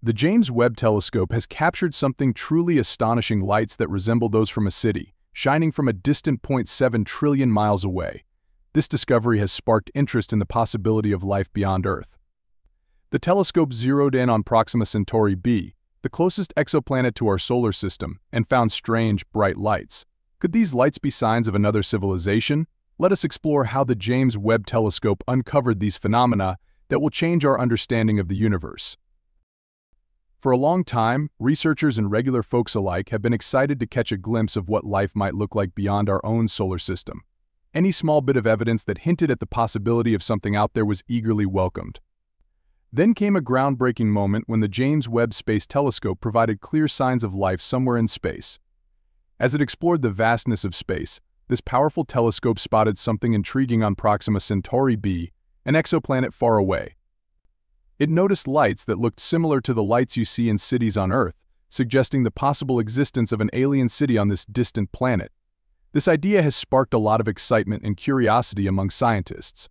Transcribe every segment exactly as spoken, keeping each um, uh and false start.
The James Webb Telescope has captured something truly astonishing: lights that resemble those from a city, shining from a distant zero point seven trillion miles away. This discovery has sparked interest in the possibility of life beyond Earth. The telescope zeroed in on Proxima Centauri b, the closest exoplanet to our solar system, and found strange, bright lights. Could these lights be signs of another civilization? Let us explore how the James Webb Telescope uncovered these phenomena that will change our understanding of the universe. For a long time, researchers and regular folks alike have been excited to catch a glimpse of what life might look like beyond our own solar system. Any small bit of evidence that hinted at the possibility of something out there was eagerly welcomed. Then came a groundbreaking moment when the James Webb Space Telescope provided clear signs of life somewhere in space. As it explored the vastness of space, this powerful telescope spotted something intriguing on Proxima Centauri b, an exoplanet far away. It noticed lights that looked similar to the lights you see in cities on Earth, suggesting the possible existence of an alien city on this distant planet. This idea has sparked a lot of excitement and curiosity among scientists.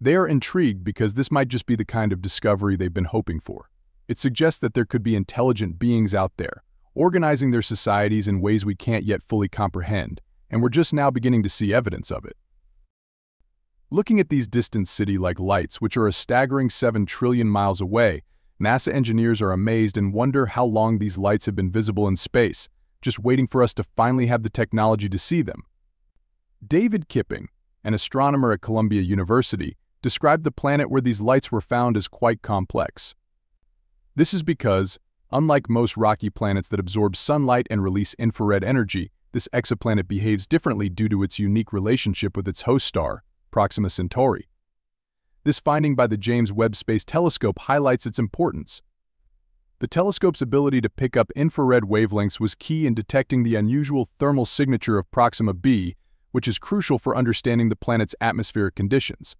They are intrigued because this might just be the kind of discovery they've been hoping for. It suggests that there could be intelligent beings out there, organizing their societies in ways we can't yet fully comprehend, and we're just now beginning to see evidence of it. Looking at these distant city-like lights, which are a staggering seven trillion miles away, NASA engineers are amazed and wonder how long these lights have been visible in space, just waiting for us to finally have the technology to see them. David Kipping, an astronomer at Columbia University, described the planet where these lights were found as quite complex. This is because, unlike most rocky planets that absorb sunlight and release infrared energy, this exoplanet behaves differently due to its unique relationship with its host star, Proxima Centauri. This finding by the James Webb Space Telescope highlights its importance. The telescope's ability to pick up infrared wavelengths was key in detecting the unusual thermal signature of Proxima b, which is crucial for understanding the planet's atmospheric conditions.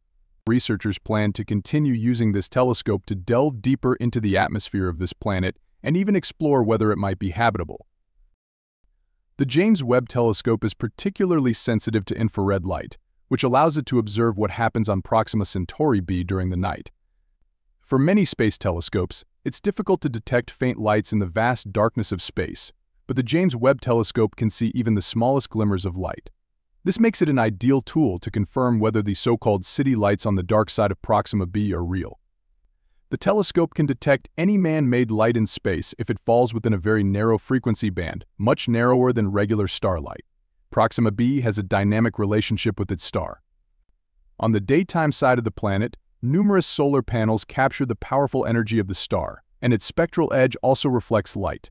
Researchers plan to continue using this telescope to delve deeper into the atmosphere of this planet and even explore whether it might be habitable. The James Webb Telescope is particularly sensitive to infrared light, which allows it to observe what happens on Proxima Centauri b during the night. For many space telescopes, it's difficult to detect faint lights in the vast darkness of space, but the James Webb Telescope can see even the smallest glimmers of light. This makes it an ideal tool to confirm whether the so-called city lights on the dark side of Proxima b are real. The telescope can detect any man-made light in space if it falls within a very narrow frequency band, much narrower than regular starlight. Proxima b has a dynamic relationship with its star. On the daytime side of the planet, numerous solar panels capture the powerful energy of the star, and its spectral edge also reflects light.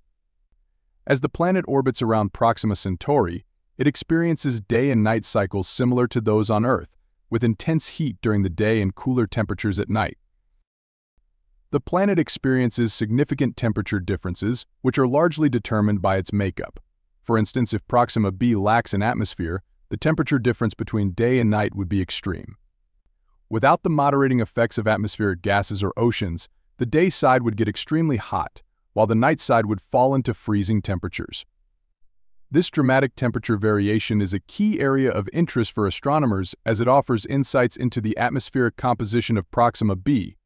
As the planet orbits around Proxima Centauri, it experiences day and night cycles similar to those on Earth, with intense heat during the day and cooler temperatures at night. The planet experiences significant temperature differences, which are largely determined by its makeup. For instance, if Proxima b lacks an atmosphere, the temperature difference between day and night would be extreme. Without the moderating effects of atmospheric gases or oceans, the day side would get extremely hot, while the night side would fall into freezing temperatures. This dramatic temperature variation is a key area of interest for astronomers as it offers insights into the atmospheric composition of Proxima b.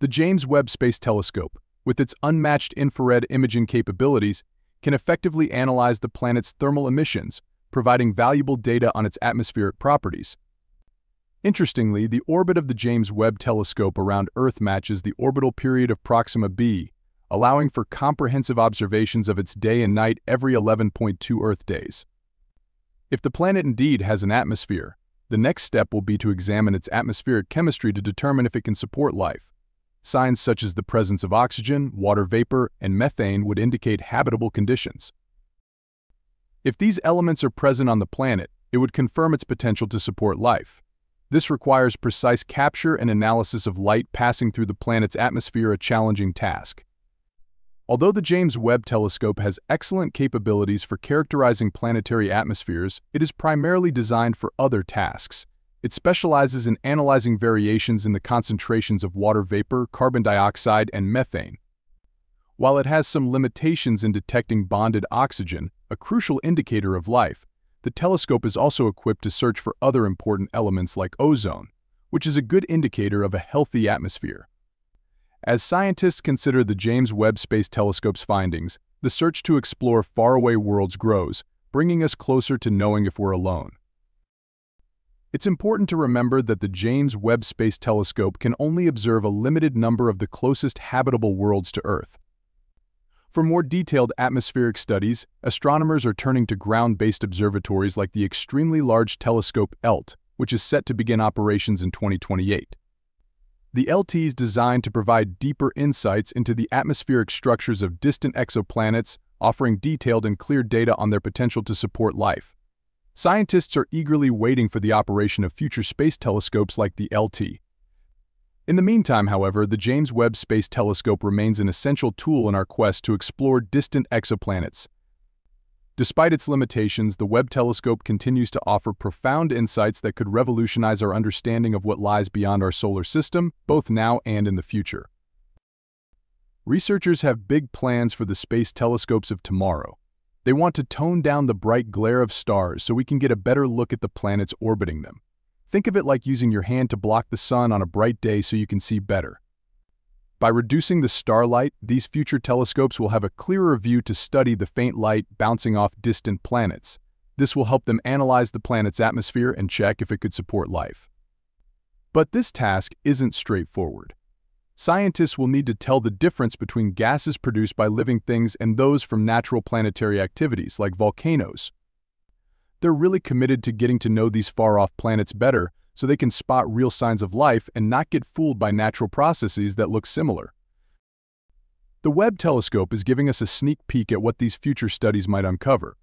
The James Webb Space Telescope, with its unmatched infrared imaging capabilities, can effectively analyze the planet's thermal emissions, providing valuable data on its atmospheric properties. Interestingly, the orbit of the James Webb Telescope around Earth matches the orbital period of Proxima b, allowing for comprehensive observations of its day and night every eleven point two Earth days. If the planet indeed has an atmosphere, the next step will be to examine its atmospheric chemistry to determine if it can support life. Signs such as the presence of oxygen, water vapor, and methane would indicate habitable conditions. If these elements are present on the planet, it would confirm its potential to support life. This requires precise capture and analysis of light passing through the planet's atmosphere, a challenging task. Although the James Webb Telescope has excellent capabilities for characterizing planetary atmospheres, it is primarily designed for other tasks. It specializes in analyzing variations in the concentrations of water vapor, carbon dioxide, and methane. While it has some limitations in detecting bonded oxygen, a crucial indicator of life, the telescope is also equipped to search for other important elements like ozone, which is a good indicator of a healthy atmosphere. As scientists consider the James Webb Space Telescope's findings, the search to explore faraway worlds grows, bringing us closer to knowing if we're alone. It's important to remember that the James Webb Space Telescope can only observe a limited number of the closest habitable worlds to Earth. For more detailed atmospheric studies, astronomers are turning to ground-based observatories like the Extremely Large Telescope E L T, which is set to begin operations in twenty twenty-eight. The E L T is designed to provide deeper insights into the atmospheric structures of distant exoplanets, offering detailed and clear data on their potential to support life. Scientists are eagerly waiting for the operation of future space telescopes like the E L T. In the meantime, however, the James Webb Space Telescope remains an essential tool in our quest to explore distant exoplanets. Despite its limitations, the Webb Telescope continues to offer profound insights that could revolutionize our understanding of what lies beyond our solar system, both now and in the future. Researchers have big plans for the space telescopes of tomorrow. They want to tone down the bright glare of stars so we can get a better look at the planets orbiting them. Think of it like using your hand to block the sun on a bright day so you can see better. By reducing the starlight, these future telescopes will have a clearer view to study the faint light bouncing off distant planets. This will help them analyze the planet's atmosphere and check if it could support life. But this task isn't straightforward. Scientists will need to tell the difference between gases produced by living things and those from natural planetary activities, like volcanoes. They're really committed to getting to know these far-off planets better, so they can spot real signs of life and not get fooled by natural processes that look similar. The Webb Telescope is giving us a sneak peek at what these future studies might uncover.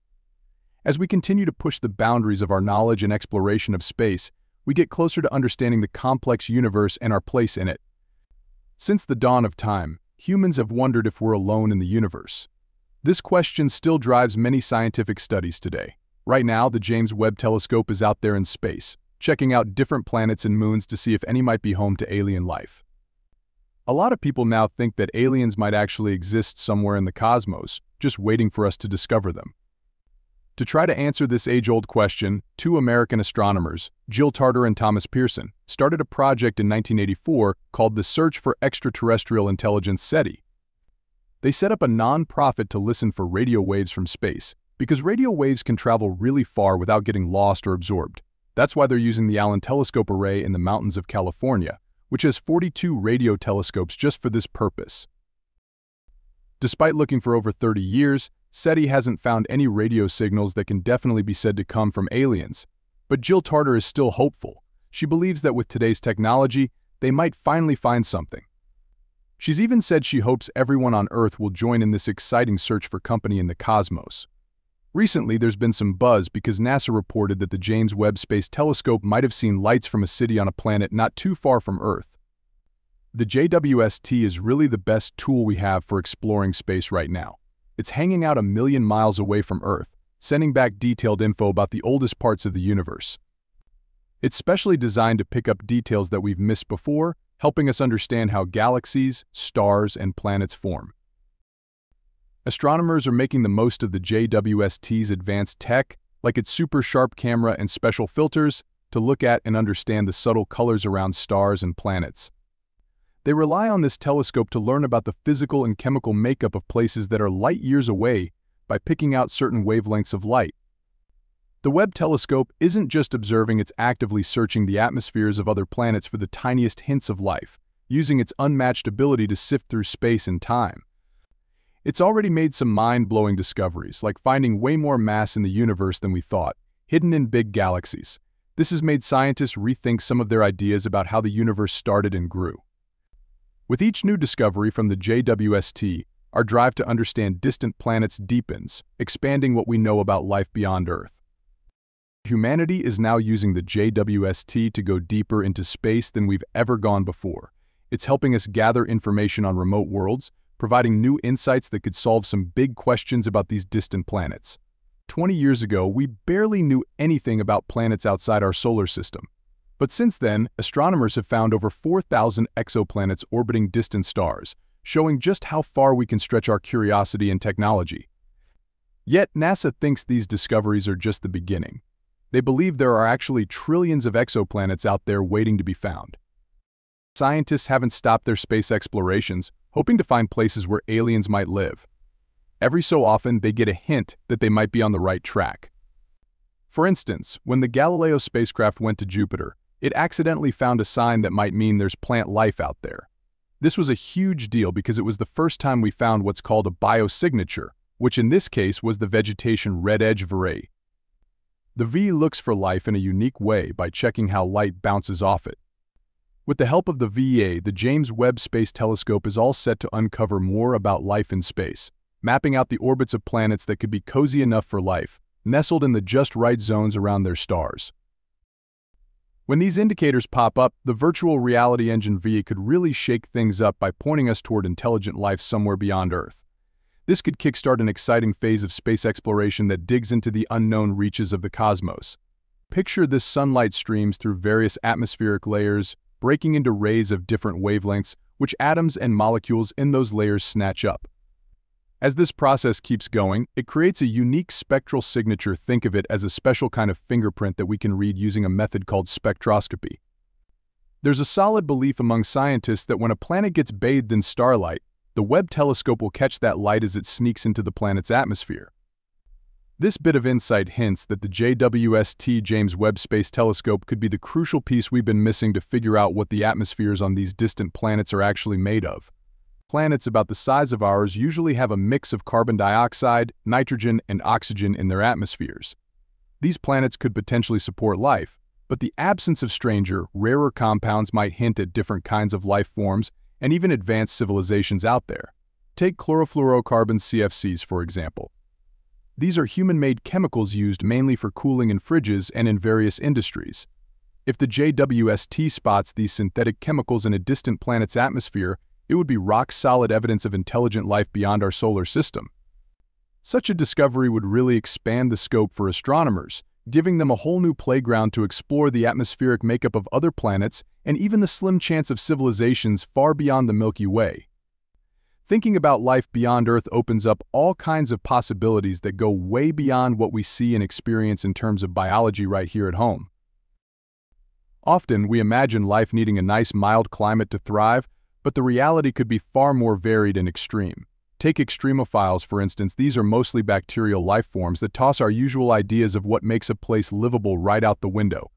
As we continue to push the boundaries of our knowledge and exploration of space, we get closer to understanding the complex universe and our place in it. Since the dawn of time, humans have wondered if we're alone in the universe. This question still drives many scientific studies today. Right now, the James Webb Telescope is out there in space, checking out different planets and moons to see if any might be home to alien life. A lot of people now think that aliens might actually exist somewhere in the cosmos, just waiting for us to discover them. To try to answer this age-old question, two American astronomers, Jill Tarter and Thomas Pearson, started a project in nineteen eighty-four called the Search for Extraterrestrial Intelligence SETI. They set up a non-profit to listen for radio waves from space, because radio waves can travel really far without getting lost or absorbed. That's why they're using the Allen Telescope Array in the mountains of California, which has forty-two radio telescopes just for this purpose. Despite looking for over thirty years, SETI hasn't found any radio signals that can definitely be said to come from aliens, but Jill Tarter is still hopeful. She believes that with today's technology, they might finally find something. She's even said she hopes everyone on Earth will join in this exciting search for company in the cosmos. Recently, there's been some buzz because NASA reported that the James Webb Space Telescope might have seen lights from a city on a planet not too far from Earth. The J W S T is really the best tool we have for exploring space right now. It's hanging out a million miles away from Earth, sending back detailed info about the oldest parts of the universe. It's specially designed to pick up details that we've missed before, helping us understand how galaxies, stars, and planets form. Astronomers are making the most of the J W S T's advanced tech, like its super sharp camera and special filters, to look at and understand the subtle colors around stars and planets. They rely on this telescope to learn about the physical and chemical makeup of places that are light years away by picking out certain wavelengths of light. The Webb Telescope isn't just observing, it's actively searching the atmospheres of other planets for the tiniest hints of life, using its unmatched ability to sift through space and time. It's already made some mind-blowing discoveries, like finding way more mass in the universe than we thought, hidden in big galaxies. This has made scientists rethink some of their ideas about how the universe started and grew. With each new discovery from the J W S T, our drive to understand distant planets deepens, expanding what we know about life beyond Earth. Humanity is now using the J W S T to go deeper into space than we've ever gone before. It's helping us gather information on remote worlds, providing new insights that could solve some big questions about these distant planets. twenty years ago, we barely knew anything about planets outside our solar system. But since then, astronomers have found over four thousand exoplanets orbiting distant stars, showing just how far we can stretch our curiosity and technology. Yet, NASA thinks these discoveries are just the beginning. They believe there are actually trillions of exoplanets out there waiting to be found. Scientists haven't stopped their space explorations, hoping to find places where aliens might live. Every so often, they get a hint that they might be on the right track. For instance, when the Galileo spacecraft went to Jupiter, it accidentally found a sign that might mean there's plant life out there. This was a huge deal because it was the first time we found what's called a biosignature, which in this case was the vegetation red edge virae. The V looks for life in a unique way by checking how light bounces off it. With the help of the V A, the James Webb Space Telescope is all set to uncover more about life in space, mapping out the orbits of planets that could be cozy enough for life, nestled in the just right zones around their stars. When these indicators pop up, the virtual reality engine V A could really shake things up by pointing us toward intelligent life somewhere beyond Earth. This could kickstart an exciting phase of space exploration that digs into the unknown reaches of the cosmos. Picture this: sunlight streams through various atmospheric layers, breaking into rays of different wavelengths, which atoms and molecules in those layers snatch up. As this process keeps going, it creates a unique spectral signature. Think of it as a special kind of fingerprint that we can read using a method called spectroscopy. There's a solid belief among scientists that when a planet gets bathed in starlight, the Webb telescope will catch that light as it sneaks into the planet's atmosphere. This bit of insight hints that the J W S T James Webb Space Telescope could be the crucial piece we've been missing to figure out what the atmospheres on these distant planets are actually made of. Planets about the size of ours usually have a mix of carbon dioxide, nitrogen, and oxygen in their atmospheres. These planets could potentially support life, but the absence of stranger, rarer compounds might hint at different kinds of life forms and even advanced civilizations out there. Take chlorofluorocarbons, C F Cs, for example. These are human-made chemicals used mainly for cooling in fridges and in various industries. If the J W S T spots these synthetic chemicals in a distant planet's atmosphere, it would be rock-solid evidence of intelligent life beyond our solar system. Such a discovery would really expand the scope for astronomers, giving them a whole new playground to explore the atmospheric makeup of other planets and even the slim chance of civilizations far beyond the Milky Way. Thinking about life beyond Earth opens up all kinds of possibilities that go way beyond what we see and experience in terms of biology right here at home. Often, we imagine life needing a nice, mild climate to thrive, but the reality could be far more varied and extreme. Take extremophiles, for instance. These are mostly bacterial life forms that toss our usual ideas of what makes a place livable right out the window.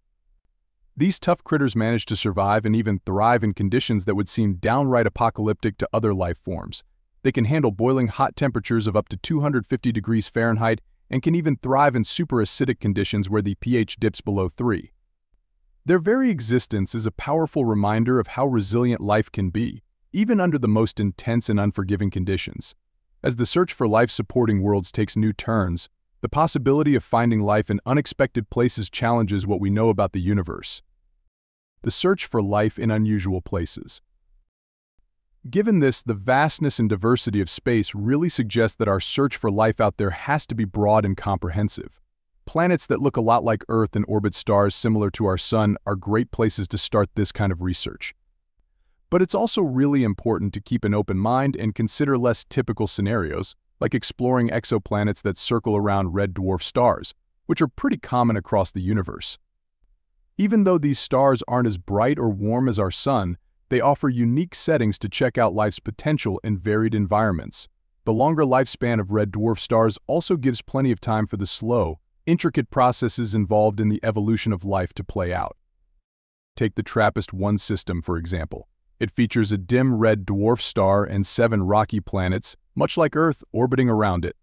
These tough critters manage to survive and even thrive in conditions that would seem downright apocalyptic to other life forms. They can handle boiling hot temperatures of up to two hundred fifty degrees Fahrenheit and can even thrive in superacidic conditions where the pH dips below three. Their very existence is a powerful reminder of how resilient life can be, even under the most intense and unforgiving conditions. As the search for life-supporting worlds takes new turns, the possibility of finding life in unexpected places challenges what we know about the universe. The search for life in unusual places. Given this, the vastness and diversity of space really suggests that our search for life out there has to be broad and comprehensive. Planets that look a lot like Earth and orbit stars similar to our Sun are great places to start this kind of research. But it's also really important to keep an open mind and consider less typical scenarios, like exploring exoplanets that circle around red dwarf stars, which are pretty common across the universe. Even though these stars aren't as bright or warm as our Sun, they offer unique settings to check out life's potential in varied environments. The longer lifespan of red dwarf stars also gives plenty of time for the slow, intricate processes involved in the evolution of life to play out. Take the TRAPPIST one system, for example. It features a dim red dwarf star and seven rocky planets, much like Earth, orbiting around it.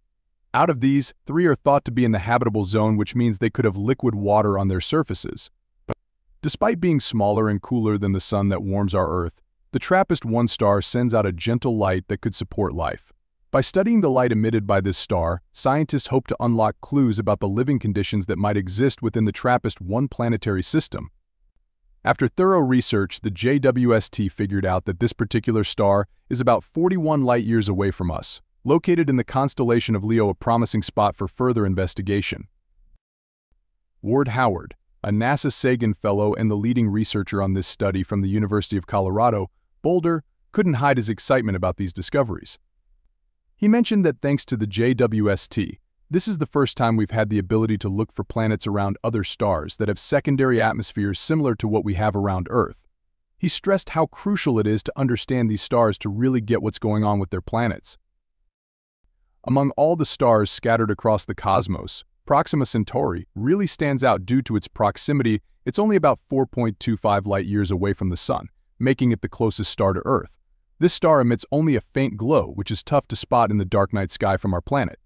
Out of these, three are thought to be in the habitable zone, which means they could have liquid water on their surfaces. But despite being smaller and cooler than the Sun that warms our Earth, the TRAPPIST one star sends out a gentle light that could support life. By studying the light emitted by this star, scientists hope to unlock clues about the living conditions that might exist within the TRAPPIST one planetary system. After thorough research, the J W S T figured out that this particular star is about forty-one light-years away from us, located in the constellation of Leo, a promising spot for further investigation. Ward Howard, a NASA Sagan Fellow and the leading researcher on this study from the University of Colorado, Boulder, couldn't hide his excitement about these discoveries. He mentioned that thanks to the J W S T, this is the first time we've had the ability to look for planets around other stars that have secondary atmospheres similar to what we have around Earth. he stressed how crucial it is to understand these stars to really get what's going on with their planets. Among all the stars scattered across the cosmos, Proxima Centauri really stands out due to its proximity. It's only about four point two five light-years away from the Sun, making it the closest star to Earth. This star emits only a faint glow, which is tough to spot in the dark night sky from our planet.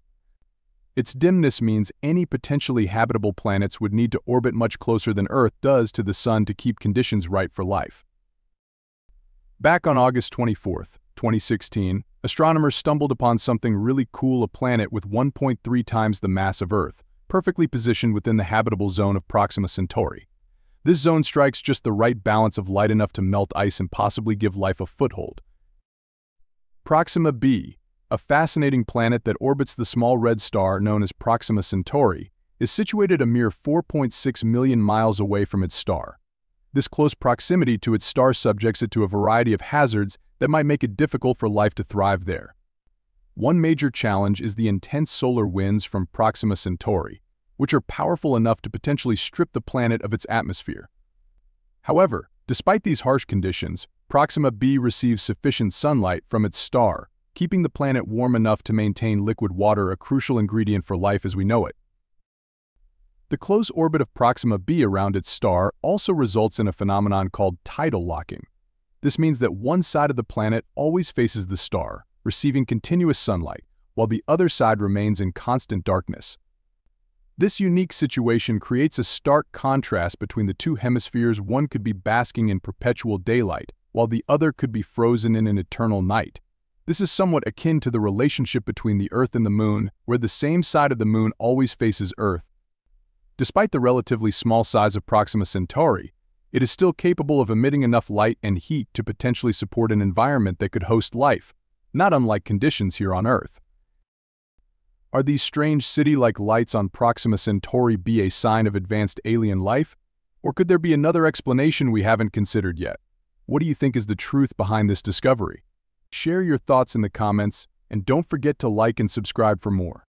Its dimness means any potentially habitable planets would need to orbit much closer than Earth does to the Sun to keep conditions right for life. Back on August twenty-fourth, twenty sixteen, astronomers stumbled upon something really cool, a planet with one point three times the mass of Earth, perfectly positioned within the habitable zone of Proxima Centauri. This zone strikes just the right balance of light enough to melt ice and possibly give life a foothold. Proxima b, a fascinating planet that orbits the small red star known as Proxima Centauri, is situated a mere four point six million miles away from its star. This close proximity to its star subjects it to a variety of hazards that might make it difficult for life to thrive there. One major challenge is the intense solar winds from Proxima Centauri, which are powerful enough to potentially strip the planet of its atmosphere. However, despite these harsh conditions, Proxima b receives sufficient sunlight from its star, keeping the planet warm enough to maintain liquid water, a crucial ingredient for life as we know it. The close orbit of Proxima b around its star also results in a phenomenon called tidal locking. This means that one side of the planet always faces the star, receiving continuous sunlight, while the other side remains in constant darkness. This unique situation creates a stark contrast between the two hemispheres. One could be basking in perpetual daylight, while the other could be frozen in an eternal night. This is somewhat akin to the relationship between the Earth and the Moon, where the same side of the Moon always faces Earth. Despite the relatively small size of Proxima Centauri, it is still capable of emitting enough light and heat to potentially support an environment that could host life, not unlike conditions here on Earth. Are these strange city-like lights on Proxima Centauri b a sign of advanced alien life? Or could there be another explanation we haven't considered yet? What do you think is the truth behind this discovery? Share your thoughts in the comments, and don't forget to like and subscribe for more.